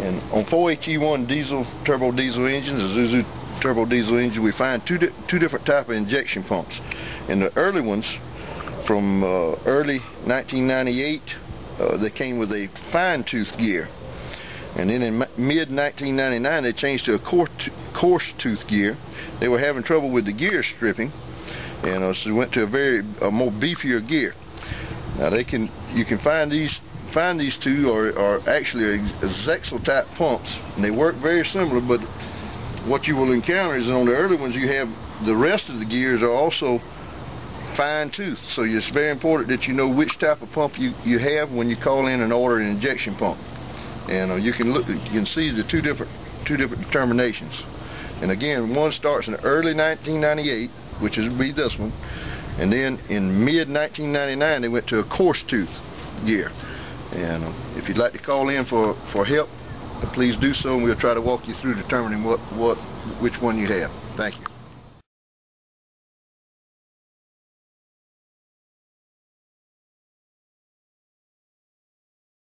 And on 4HE1 diesel turbo diesel engines, Isuzu turbo diesel engine, we find two different type of injection pumps. And the early ones, from early 1998, they came with a fine-tooth gear. And then in mid-1999, they changed to a coarse-tooth gear. They were having trouble with the gear stripping, and so went to a more beefier gear. Now you can find these two are actually Zexel type pumps, and they work very similar. But what you will encounter is that on the early ones, you have the rest of the gears are also fine-toothed. So it's very important that you know which type of pump you have when you call in and order an injection pump. And you can see the two different determinations. And again, one starts in early 1998, which would be this one, and then in mid-1999 they went to a coarse tooth gear. And if you'd like to call in for help, please do so, and we'll try to walk you through determining which one you have. Thank you.